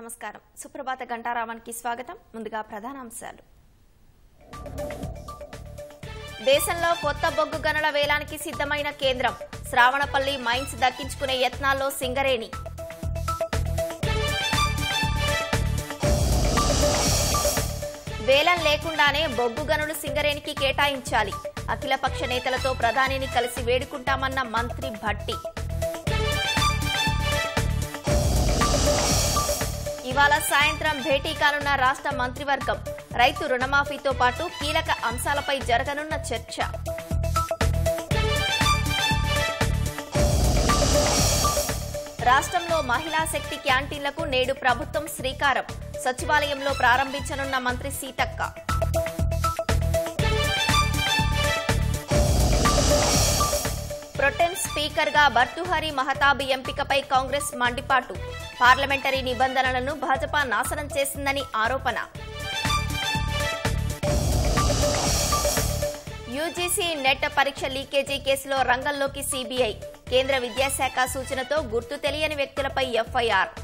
నమస్కారం సుప్రభాత గంటారావానికి స్వాగతం ముందుగా ప్రధానాంశాలు దేశంలో కొత్త బొగ్గు గనుల వేలానికి సిద్ధమైన కేంద్రం శ్రావణపల్లి మైన్స్ దక్కించుకునే యత్నాల్లో సింగరేణి వేలం లేకుండానే బొగ్గు గనులు సింగరేణికి కేటాయించాలి అఖిలపక్ష నేతలతో ప్రధానిని కలిసి వేడుకుంటామన్న మంత్రి భట్టి ఇవాళ సాయంత్రం భేటీ కానున్న రాష్ట్ర మంత్రివర్గం రైతు రుణమాఫీతో పాటు కీలక అంశాలపై జరగనున్న చర్చ రాష్ట్రంలో మహిళా శక్తి క్యాంటీన్లకు నేడు ప్రభుత్వం శ్రీకారం సచివాలయంలో ప్రారంభించనున్న మంత్రి సీతక్క ప్రొటెం స్పీకర్గా భర్తుహరి మహతాబ్ ఎంపికపై కాంగ్రెస్ మండిపాటు పార్లమెంటరీ నిబంధనలను భాజపా నాశనం చేసిందని ఆరోపణ యూజీసీ నెట్ పరీక్ష లీకేజీ కేసులో రంగంలోకి సీబీఐ కేంద్ర విద్యాశాఖ సూచనతో గుర్తు తెలియని వ్యక్తులపై ఎఫ్ఐఆర్